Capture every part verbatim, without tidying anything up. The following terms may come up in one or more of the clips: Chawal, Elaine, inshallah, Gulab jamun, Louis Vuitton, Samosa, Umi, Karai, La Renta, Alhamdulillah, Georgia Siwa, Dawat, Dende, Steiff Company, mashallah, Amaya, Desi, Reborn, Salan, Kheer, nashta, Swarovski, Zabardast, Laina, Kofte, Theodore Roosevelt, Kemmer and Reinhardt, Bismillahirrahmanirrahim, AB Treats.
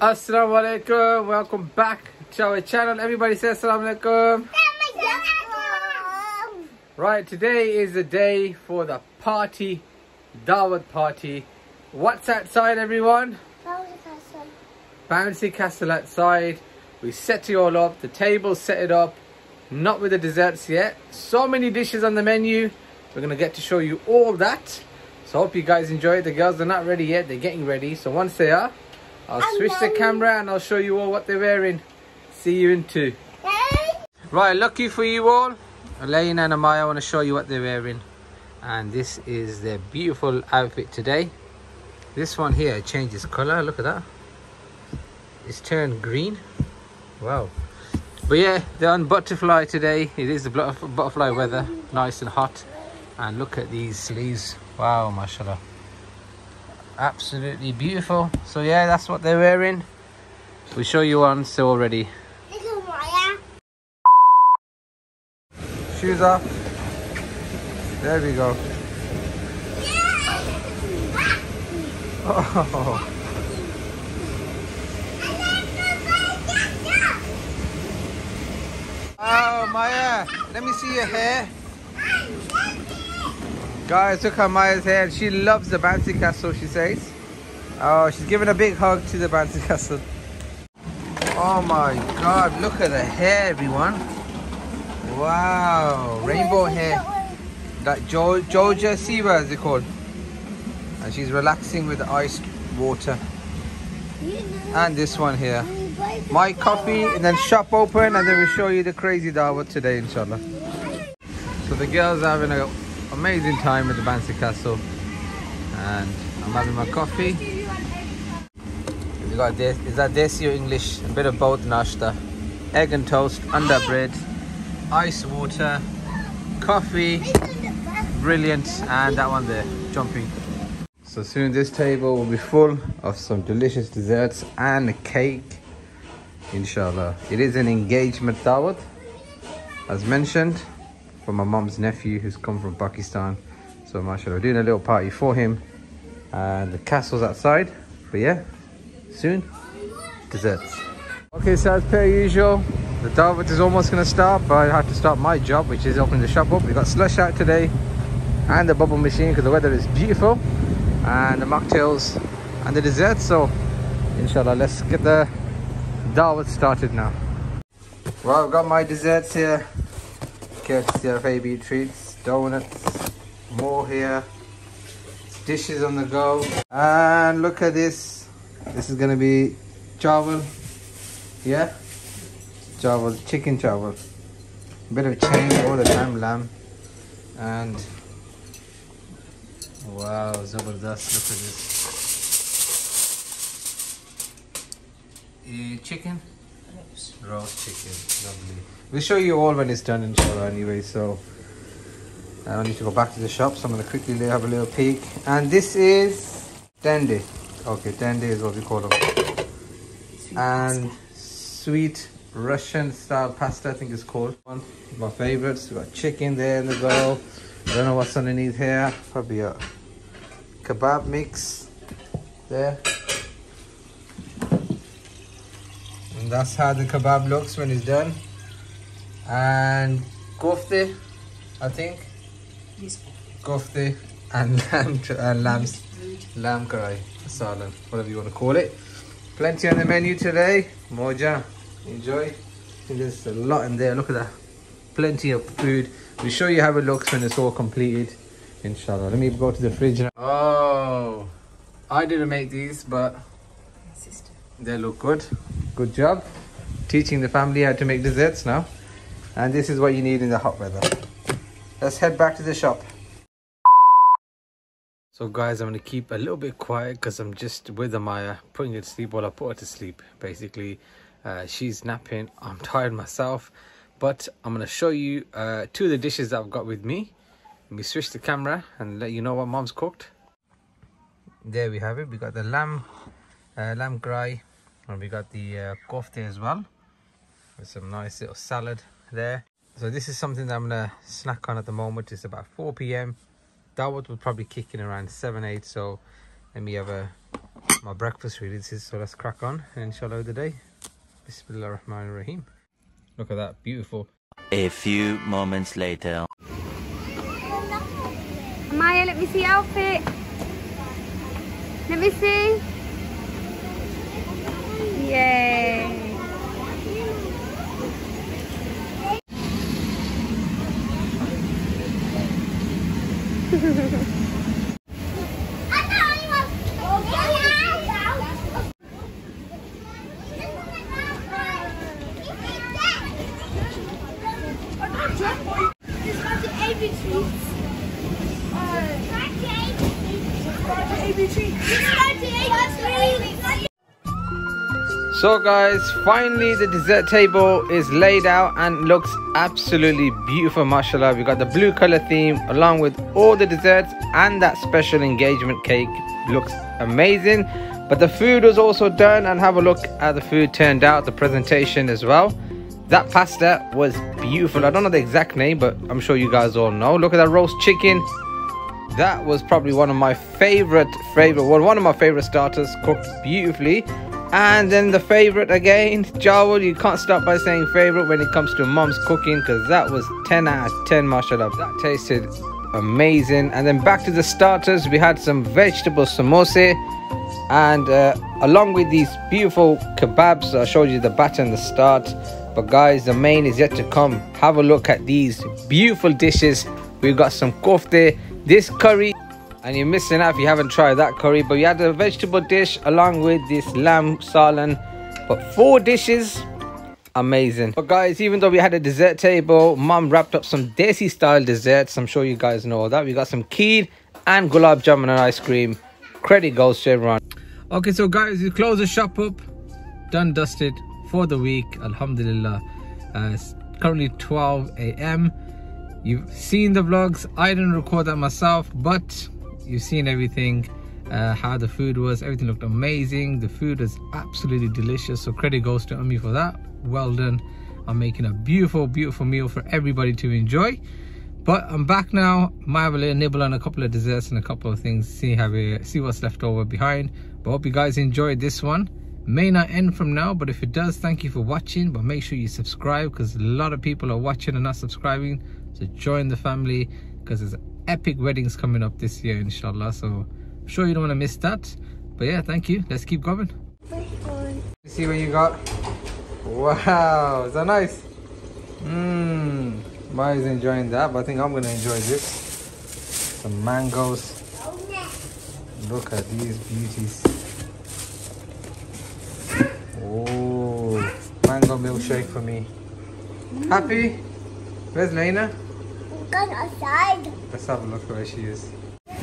Asalaamu Alaikum, welcome back to our channel. Everybody say Asalaamu Alaikum. Right, today is the day for the party, Dawat party. What's outside, everyone? Bouncy castle. Bouncy castle outside. We set it all up, the table set it up, not with the desserts yet. So many dishes on the menu. We're going to get to show you all that. So hope you guys enjoy it. The girls are not ready yet, they're getting ready. So once they are, I'll I'm switch the camera and I'll show you all what they're wearing. See you in two. Hey. Right, lucky for you all, Elaine and Amaya want to show you what they're wearing. And this is their beautiful outfit today. This one here changes colour, look at that. It's turned green. Wow. But yeah, they're on butterfly today. It is the butterfly weather, nice and hot. And look at these sleeves. Wow, mashallah. Absolutely beautiful. So yeah, that's what they're wearing. We'll show you on so already. Shoes off. There we go. Oh. Oh, Maya, let me see your hair. Guys, look at Maya's hair. And she loves the bouncy castle, she says. Oh, she's giving a big hug to the bouncy castle. Oh my God, look at the hair, everyone. Wow, rainbow hair. That jo Georgia Siwa, as they call. And she's relaxing with the iced water. And this one here. My coffee, and then shop open, and then we'll show you the crazy dawat today, inshallah. So the girls are having an amazing time at the bouncy castle, and I'm having my coffee. We got this. Is that desi or English? A bit of both nashta, egg and toast, under bread, ice water, coffee, brilliant, and that one there, jumping. So soon this table will be full of some delicious desserts and a cake. Inshallah, it is an engagement dawat, as mentioned, for my mom's nephew who's come from Pakistan. So mashallah, we're doing a little party for him, and the castle's outside. But yeah, soon desserts. Okay, so as per usual, the dawat is almost going to start, but I have to start my job, which is opening the shop up. We got slush out today, and the bubble machine because the weather is beautiful, and the mocktails and the desserts. So inshallah, let's get the dawat started now. Well, I've got my desserts here, courtesy of A B Treats, donuts, more here, dishes on the go. And look at this, this is going to be chawal, yeah, chawal, chicken chawal, bit of change all the time, lamb, and wow, Zabardast, look at this. Chicken? Yes. Roast chicken, lovely. We'll show you all when it's done, inshallah, anyway. So I need to go back to the shop, so I'm going to quickly have a little peek. And this is Dende. Okay, Dende is what we call them. Sweet and pasta. Sweet Russian style pasta, I think it's called. One of my favorites. We've got chicken there in the bowl. I don't know what's underneath here. Probably a kebab mix there. And that's how the kebab looks when it's done. And kofte, I think. Yes. Kofte and lamb, and lambs, lamb karai, salan, whatever you want to call it. Plenty on the menu today. Moja, enjoy. There's a lot in there. Look at that. Plenty of food. We'll show you how it looks when it's all completed, inshallah. Let me go to the fridge. Oh, I didn't make these, but they look good. Good job teaching the family how to make desserts now. And this is what you need in the hot weather. Let's head back to the shop. So guys, I'm going to keep a little bit quiet because I'm just with Amaya, putting her to sleep while I put her to sleep. Basically, uh, she's napping. I'm tired myself. But I'm going to show you uh, two of the dishes that I've got with me. Let me switch the camera and let you know what mom's cooked. There we have it. We got the lamb, uh, lamb grai. And we got the uh, kofte as well, with some nice little salad there. So this is something that I'm going to snack on at the moment. It's about four p m Dawat will probably kick in around seven, eight. So let me have a my breakfast really. This is, so let's crack on and inshallah the day. Bismillahirrahmanirrahim. Look at that, beautiful. A few moments later. Amaya, let me see your outfit. Let me see. Yay. It's got the A B Treats. So guys, finally the dessert table is laid out and looks absolutely beautiful, mashallah. We got the blue color theme along with all the desserts, and that special engagement cake looks amazing. But the food was also done, and have a look at the food turned out, the presentation as well. That pasta was beautiful. I don't know the exact name, but I'm sure you guys all know. Look at that roast chicken. That was probably one of my favorite favorite well, one of my favorite starters, cooked beautifully. And then the favorite again, Chawal. You can't stop by saying favorite when it comes to mom's cooking, because that was ten out of ten, mashallah. That tasted amazing. And then back to the starters, we had some vegetable samosa, and uh, along with these beautiful kebabs. I showed you the batter and the start, but guys, the main is yet to come. Have a look at these beautiful dishes. We've got some kofte, this curry, and you're missing out if you haven't tried that curry. But we had a vegetable dish along with this lamb salan, but four dishes, amazing. But guys, even though we had a dessert table, mum wrapped up some desi style desserts. I'm sure you guys know all that. We got some kheer and gulab jamun and ice cream. Credit goes to everyone. Okay, so guys, we close the shop up, done dusted for the week, alhamdulillah. Uh, it's currently twelve A M You've seen the vlogs. I didn't record that myself, but you've seen everything, uh, how the food was. Everything looked amazing. The food is absolutely delicious, so credit goes to Umi for that. Well done. I'm making a beautiful beautiful meal for everybody to enjoy. But I'm back now. Might have a little nibble on a couple of desserts and a couple of things, see how we see what's left over behind. But I hope you guys enjoyed this one. May not end from now, but if it does, thank you for watching. But make sure you subscribe, because a lot of people are watching and not subscribing. So join the family, because there's epic weddings coming up this year, inshallah. So I'm sure you don't want to miss that. But yeah, thank you. Let's keep going. Let's see what you got. Wow, is that nice? Mmm. Maya's enjoying that, but I think I'm going to enjoy this. Some mangoes. Look at these beauties. Oh, mango milkshake for me. Mm. Happy? Where's Laina? I'm going outside. Let's have a look where she is.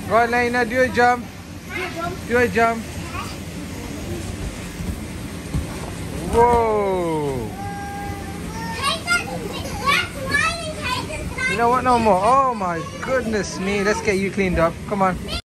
Go on, Laina, do a jump. Do a jump. Whoa. You know what? No more. Oh my goodness me. Let's get you cleaned up. Come on.